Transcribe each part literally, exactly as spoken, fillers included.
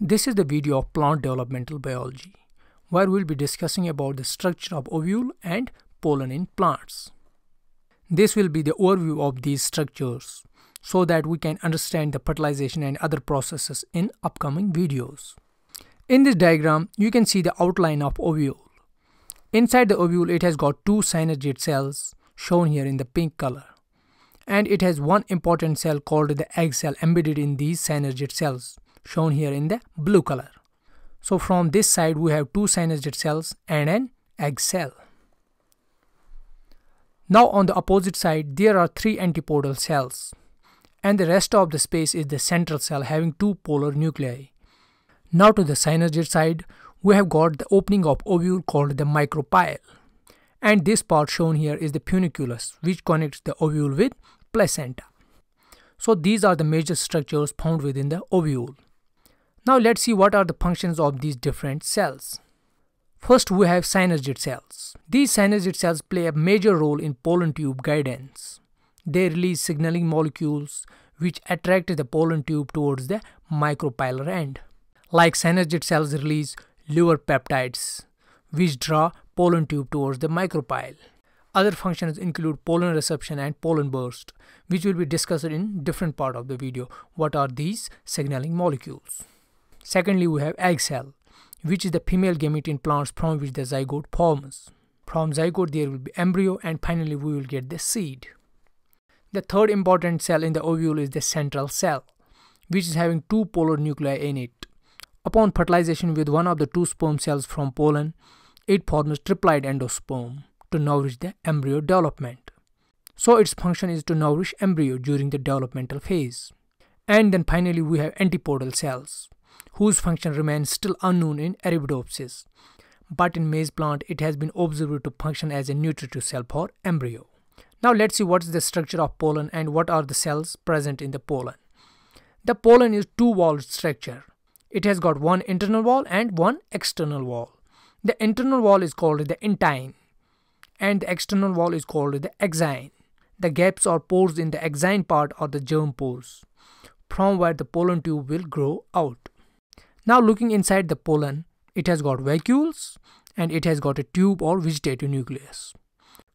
This is the video of plant developmental biology, where we will be discussing about the structure of ovule and pollen in plants. This will be the overview of these structures, so that we can understand the fertilization and other processes in upcoming videos. In this diagram, you can see the outline of ovule. Inside the ovule, it has got two synergid cells, shown here in the pink color. And it has one important cell called the egg cell embedded in these synergid cells, shown here in the blue color. So from this side, we have two synergid cells and an egg cell. Now on the opposite side, there are three antipodal cells. And the rest of the space is the central cell having two polar nuclei. Now to the synergid side, we have got the opening of ovule called the micropyle. And this part shown here is the funiculus, which connects the ovule with placenta. So these are the major structures found within the ovule. Now let's see what are the functions of these different cells. First, we have synergid cells. These synergid cells play a major role in pollen tube guidance. They release signaling molecules which attract the pollen tube towards the micropylar end. Like synergid cells release lure peptides which draw pollen tube towards the micropyle. Other functions include pollen reception and pollen burst, which will be discussed in different part of the video. What are these signaling molecules? Secondly, we have egg cell, which is the female gamete in plants from which the zygote forms. From zygote there will be embryo and finally we will get the seed. The third important cell in the ovule is the central cell, which is having two polar nuclei in it. Upon fertilization with one of the two sperm cells from pollen, it forms triploid endosperm to nourish the embryo development. So its function is to nourish embryo during the developmental phase. And then finally we have antipodal cells, whose function remains still unknown in Arabidopsis, but in maize plant it has been observed to function as a nutritive cell for embryo. Now let's see what is the structure of pollen and what are the cells present in the pollen. The pollen is two-walled structure. It has got one internal wall and one external wall. The internal wall is called the intine and the external wall is called the exine. The gaps or pores in the exine part are the germ pores, from where the pollen tube will grow out. Now looking inside the pollen, it has got vacuoles and it has got a tube or vegetative nucleus.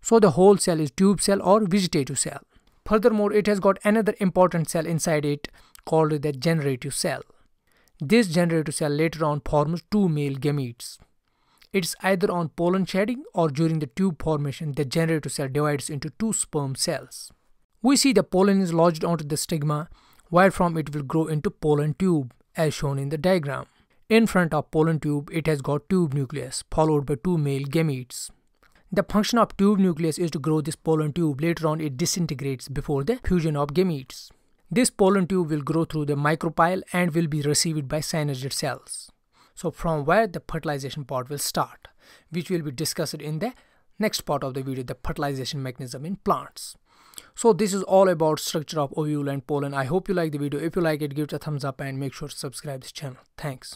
So the whole cell is tube cell or vegetative cell. Furthermore, it has got another important cell inside it called the generative cell. This generative cell later on forms two male gametes. It's either on pollen shedding or during the tube formation, the generative cell divides into two sperm cells. We see the pollen is lodged onto the stigma, where from it will grow into pollen tube as shown in the diagram. In front of pollen tube, it has got tube nucleus followed by two male gametes. The function of tube nucleus is to grow this pollen tube. Later on, it disintegrates before the fusion of gametes. This pollen tube will grow through the micropyle and will be received by synergid cells. So from where the fertilization part will start, which will be discussed in the next part of the video, the fertilization mechanism in plants. So this is all about structure of ovule and pollen. I hope you like the video. If you like it, give it a thumbs up and make sure to subscribe this channel. Thanks.